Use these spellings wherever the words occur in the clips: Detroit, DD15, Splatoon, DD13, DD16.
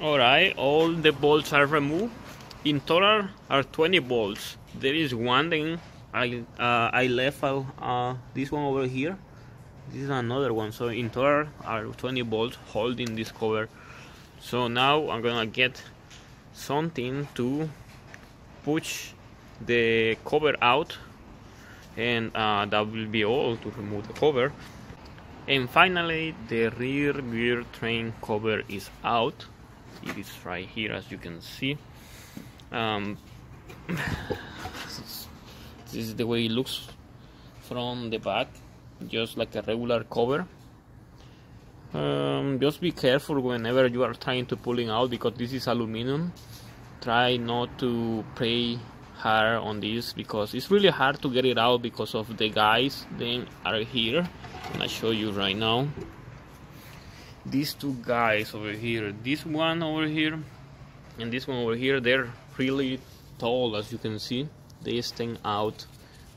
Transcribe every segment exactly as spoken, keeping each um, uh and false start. Alright, all the bolts are removed. In total are twenty bolts. There is one thing I uh, I left out, uh, this one over here. This is another one. So in total are twenty bolts holding this cover. So now I'm gonna get something to push the cover out, and uh, that will be all to remove the cover. And finally, the rear gear train cover is out. It is right here, as you can see. Um, this is the way it looks from the back, just like a regular cover. Um, just be careful whenever you are trying to pull it out, because this is aluminum. Try not to pray hard on this, because it's really hard to get it out because of the guys they are here. And I show you right now, these two guys over here, this one over here and this one over here, they're really tall, as you can see. They stand out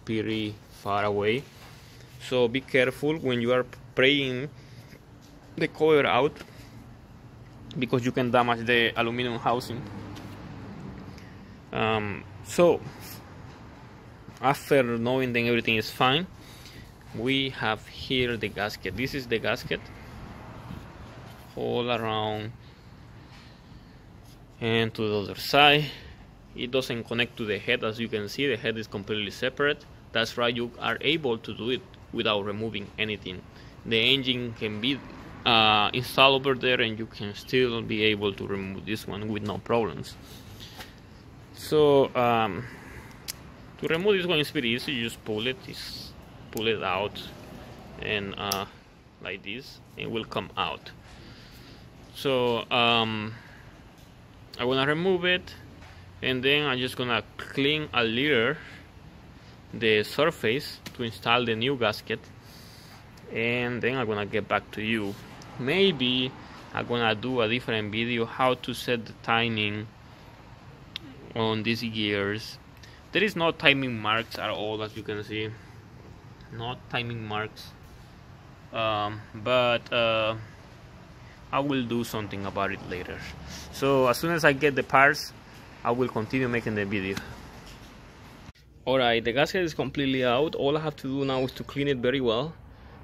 pretty far away, so be careful when you are praying the cover out, because you can damage the aluminum housing. Um, so after knowing that everything is fine, we have here the gasket. This is the gasket all around and to the other side. It doesn't connect to the head, as you can see. The head is completely separate. That's why you are able to do it without removing anything. The engine can be uh, installed over there, and you can still be able to remove this one with no problems. So um, to remove this one is pretty easy. You just pull it, just pull it out, and uh, like this, it will come out. So um, I wanna remove it, and then I'm just gonna clean a little the surface to install the new gasket, and then I'm gonna get back to you. Maybe I'm gonna do a different video how to set the timing on these gears. There is no timing marks at all, as you can see, no timing marks, um, but uh, I will do something about it later. So as soon as I get the parts, I will continue making the video. Alright, the gasket is completely out. All I have to do now is to clean it very well,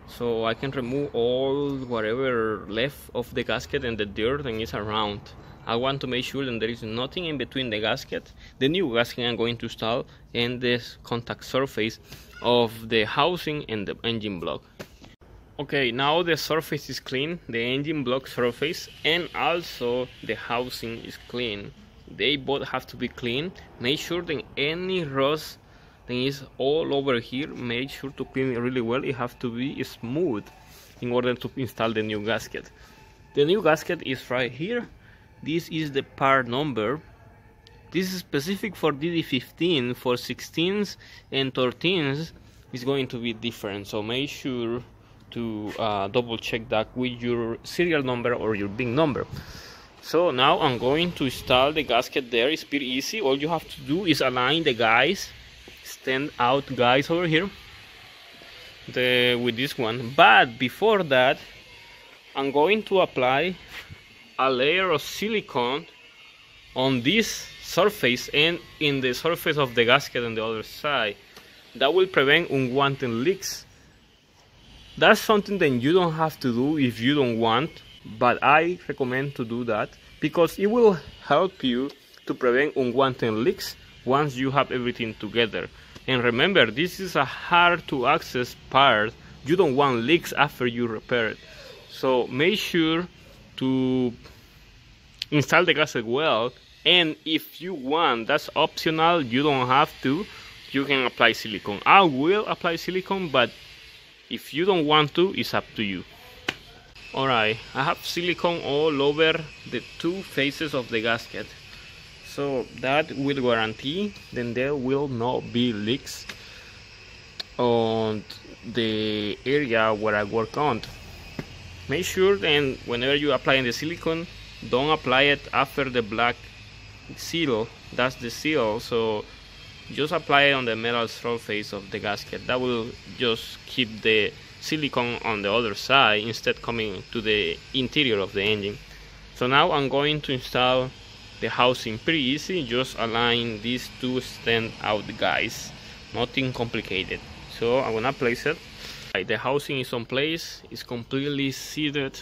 so I can remove all whatever left of the gasket and the dirt and is around. I want to make sure that there is nothing in between the gasket, the new gasket I'm going to install, and this contact surface of the housing and the engine block. Okay, now the surface is clean, the engine block surface, and also the housing is clean. They both have to be clean. Make sure that any rust that is all over here, make sure to clean it really well. It has to be smooth in order to install the new gasket. The new gasket is right here. This is the part number. This is specific for D D fifteen. For sixteens and thirteens is going to be different, so make sure to uh, double check that with your serial number or your B I N number. So now I'm going to install the gasket there. It's pretty easy. All you have to do is align the guys, stand out guys over here, the, with this one. But before that, I'm going to apply a layer of silicone on this surface and in the surface of the gasket on the other side. That will prevent unwanted leaks. That's something that you don't have to do if you don't want, but I recommend to do that, because it will help you to prevent unwanted leaks once you have everything together. And remember, this is a hard to access part. You don't want leaks after you repair it, so make sure to install the gasket well. And if you want, that's optional, you don't have to, you can apply silicone. I will apply silicone, but if you don't want to, it's up to you. Alright, I have silicone all over the two faces of the gasket, so that will guarantee then there will not be leaks on the area where I work on. Make sure then whenever you apply the silicone, don't apply it after the black seal. That's the seal, so just apply it on the metal surface of the gasket. That will just keep the silicone on the other side instead coming to the interior of the engine. So now I'm going to install the housing pretty easy, just align these two stand out guys, nothing complicated. So I'm gonna place it. Right, the housing is on place, it's completely seated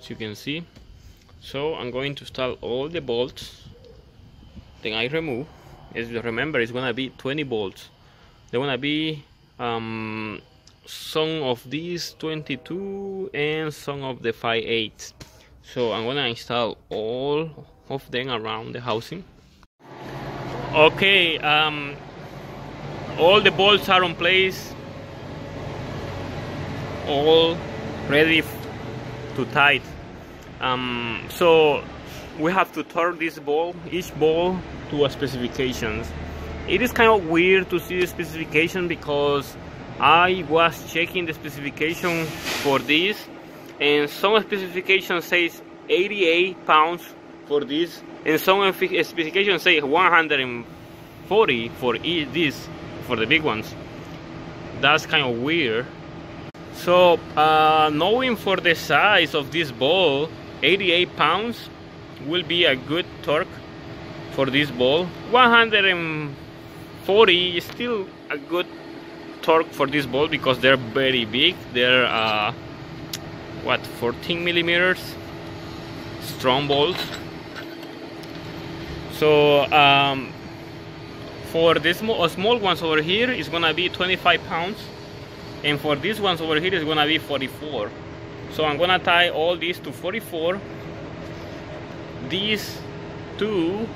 as you can see. So I'm going to install all the bolts, then I remove. As you remember, it's gonna be twenty bolts. They're gonna be um, some of these twenty-two and some of the five eighths. So I'm gonna install all of them around the housing. Okay, um, all the bolts are in place, all ready to tight. Um, so we have to turn this ball, each ball, to a specifications. It is kind of weird to see the specification because I was checking the specification for this, and some specification says eighty-eight pounds for this, and some specification says one hundred forty for this, for the big ones. That's kind of weird. So uh, knowing for the size of this ball, eighty-eight pounds will be a good torque for this ball. One hundred forty is still a good torque for this ball because they're very big. They're uh, what, fourteen millimeters strong bolts. So um, for this small ones over here is gonna be twenty-five pounds, and for these ones over here is gonna be forty-four. So I'm gonna tie all these to forty-four, these two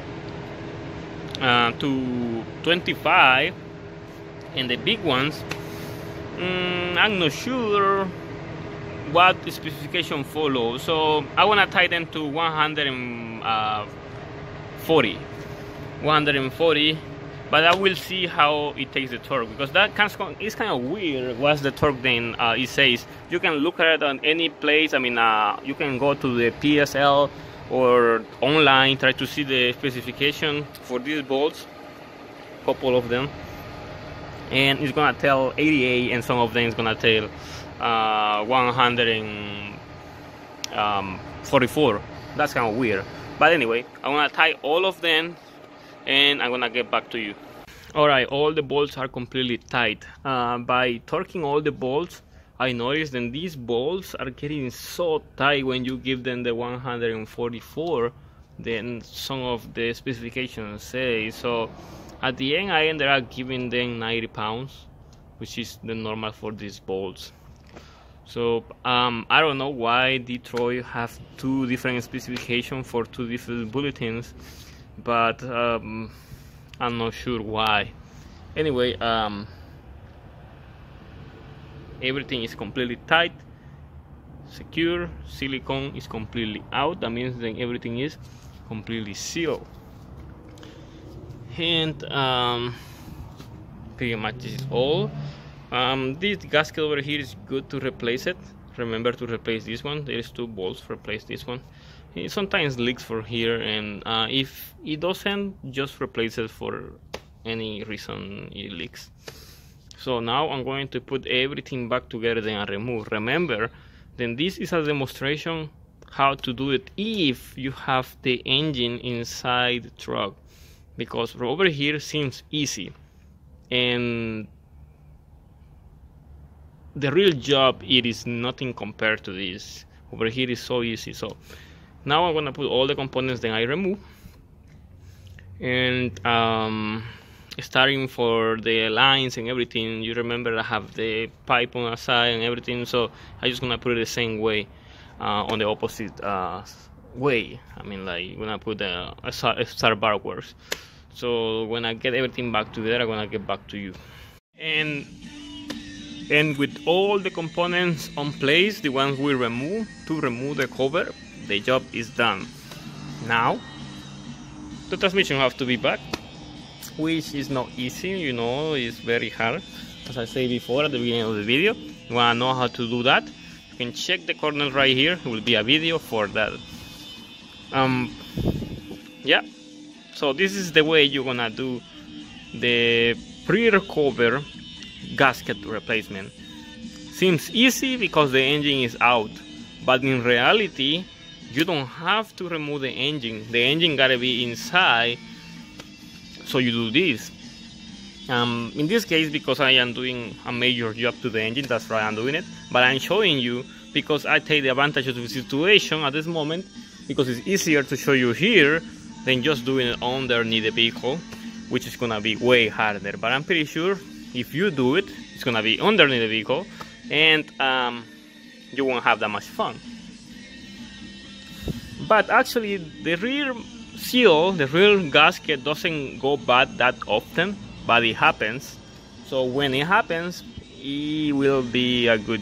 uh, to twenty-five, and the big ones, mm, I'm not sure what specification follows, so I wanna tie them to one hundred forty, but I will see how it takes the torque, because that is kind of weird. What's the torque then? Uh, it says you can look at it on any place. I mean, uh, you can go to the P S L or online, try to see the specification for these bolts, couple of them, and it's gonna tell eighty-eight, and some of them is gonna tell uh, one hundred forty-four. That's kind of weird, but anyway, I'm gonna tie all of them and I'm gonna get back to you. Alright, all the bolts are completely tight. Uh, by torquing all the bolts, I noticed that these bolts are getting so tight when you give them the one hundred forty-four, then some of the specifications say. So at the end, I ended up giving them ninety pounds, which is the normal for these bolts. So um, I don't know why Detroit has two different specifications for two different bulletins, but um, I'm not sure why. Anyway, um, everything is completely tight, secure. Silicone is completely out. That means that everything is completely sealed. And um, pretty much this is all. Um, this gasket over here is good to replace it. Remember to replace this one. There is two bolts. Replace this one. It sometimes leaks for here, and uh, if it doesn't, just replace it for any reason it leaks. So now I'm going to put everything back together and remove. Remember, then this is a demonstration how to do it if you have the engine inside the truck, because over here seems easy, and the real job, it is nothing compared to this. Over here is so easy. So now I'm gonna put all the components that I remove, and um, starting for the lines and everything. You remember I have the pipe on the side and everything, so I'm just gonna put it the same way, uh, on the opposite uh, way. I mean, like, when I put the uh, star backwards. So when I get everything back together, I'm gonna get back to you. And and with all the components on place, the ones we remove to remove the cover, the job is done. Now the transmission have to be back, which is not easy, you know, it's very hard. As I said before at the beginning of the video, you want to know how to do that, you can check the corner right here, it will be a video for that. Um, yeah, so this is the way you're gonna do the rear cover gasket replacement. Seems easy because the engine is out. But in reality, you don't have to remove the engine. The engine gotta be inside, so you do this. Um, in this case, because I am doing a major job to the engine, that's why I'm doing it. But I'm showing you because I take the advantage of the situation at this moment, because it's easier to show you here than just doing it underneath the vehicle, which is gonna be way harder. But I'm pretty sure if you do it, it's gonna be underneath the vehicle, and um, you won't have that much fun. But actually, the rear seal, the rear gasket, doesn't go bad that often, but it happens. So when it happens, it will be a good,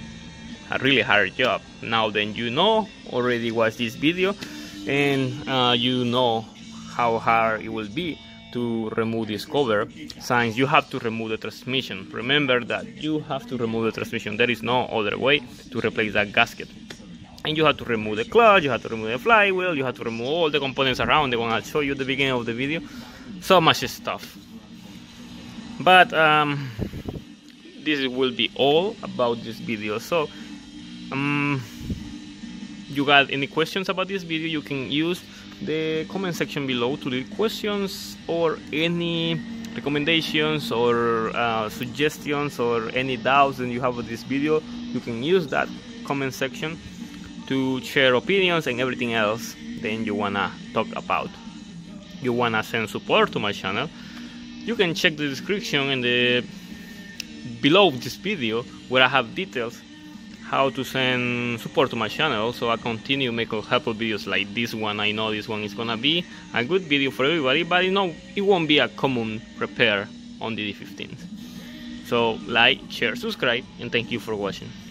a really hard job. Now then, you know already, watch this video, and uh, you know how hard it will be to remove this cover, since you have to remove the transmission. Remember that you have to remove the transmission. There is no other way to replace that gasket. And you have to remove the clutch, you have to remove the flywheel, you have to remove all the components around the one I showed you at the beginning of the video. So much stuff. But um, this will be all about this video. So um, you got any questions about this video, you can use the comment section below to leave questions or any recommendations or uh, suggestions or any doubts that you have with this video. You can use that comment section to share opinions and everything else then you wanna talk about. You wanna send support to my channel, you can check the description in the below this video where I have details how to send support to my channel, so I continue making helpful videos like this one. I know this one is gonna be a good video for everybody, but you know it won't be a common repair on D D fifteen. So like, share, subscribe, and thank you for watching.